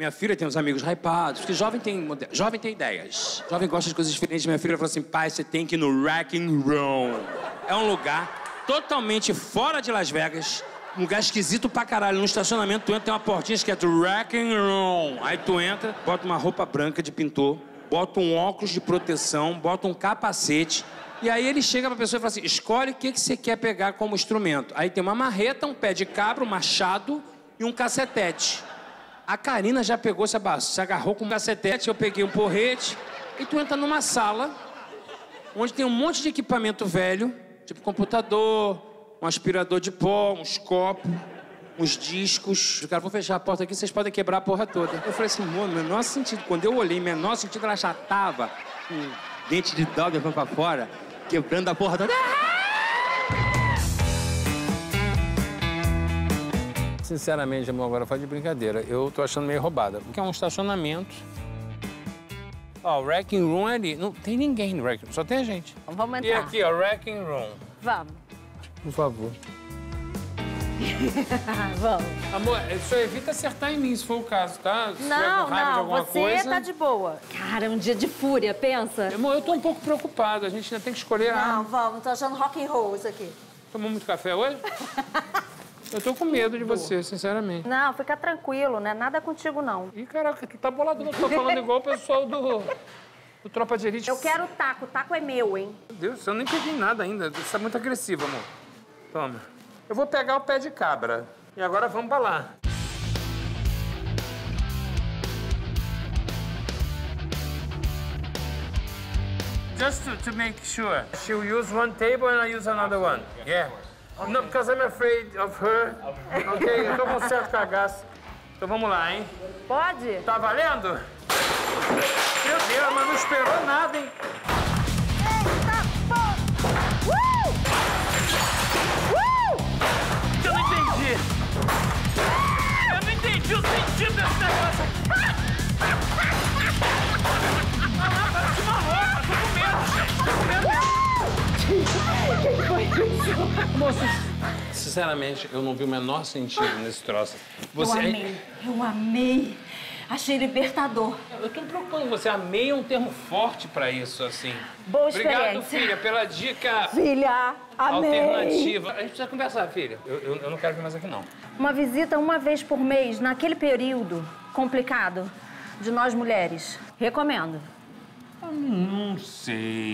Minha filha tem uns amigos hypados, porque jovem tem ideias. Jovem gosta de coisas diferentes. Minha filha falou assim, pai, você tem que ir no Wrecking Room. É um lugar totalmente fora de Las Vegas, um lugar esquisito pra caralho. No estacionamento, tu entra, tem uma portinha escrita Wrecking Room. Aí tu entra, bota uma roupa branca de pintor, bota um óculos de proteção, bota um capacete. E aí ele chega pra pessoa e fala assim, escolhe o que você quer pegar como instrumento. Aí tem uma marreta, um pé de cabra, um machado e um cacetete. A Karina já pegou, se agarrou com um cacetete, eu peguei um porrete. E tu entra numa sala onde tem um monte de equipamento velho, tipo computador, um aspirador de pó, uns copos, uns discos. O cara, vou fechar a porta aqui, vocês podem quebrar a porra toda. Eu falei assim, mano, menor sentido. Quando eu olhei, menor sentido, ela já tava com dente de dó levando pra fora, quebrando a porra toda. Sinceramente, amor, agora faz de brincadeira. Eu tô achando meio roubada. Porque é um estacionamento. Ó, o Wrecking Room é ali. Não tem ninguém no Wrecking Room, só tem a gente. Vamos entrar. E aqui, ó, Wrecking Room. Vamos. Por favor. Vamos. Amor, só evita acertar em mim, se for o caso, tá? Se não, com raiva de alguma coisa. Tá de boa. Cara, é um dia de fúria, pensa. Amor, eu tô um pouco preocupado. A gente ainda tem que escolher a... Não, vamos. Tô achando rock and roll isso aqui. Tomou muito café hoje? Eu tô com medo de você, sinceramente. Não, fica tranquilo, né? Nada contigo, não. Ih, caraca, tu tá bolado. Eu tô falando igual o pessoal do Tropa de Elite. Eu quero o taco é meu, hein? Meu Deus, eu nem peguei nada ainda. Você tá muito agressivo, amor. Toma. Eu vou pegar o pé de cabra. E agora vamos pra lá. Just to make sure. She'll use one table and I use another one. Yeah. Não, because I'm afraid of her. Ok? Eu tô com certo cagaço. Então vamos lá, hein? Pode? Tá valendo? Meu Deus, mas não esperou nada, hein? Eita, porra! Eu não entendi. Eu não entendi o sentido desse negócio aqui. Olha lá, parece uma roupa. Tô com medo, gente. Que coisa isso? Moças, sinceramente, eu não vi o menor sentido nesse troço. Você... Eu amei. Achei libertador. Eu tô me preocupando com você. Amei é um termo forte pra isso, assim. Boa experiência. Obrigado, filha, pela dica. Filha, amei. Alternativa. A gente precisa conversar, filha. Eu não quero vir mais aqui, não. Uma visita uma vez por mês, naquele período complicado de nós mulheres. Recomendo. Não sei.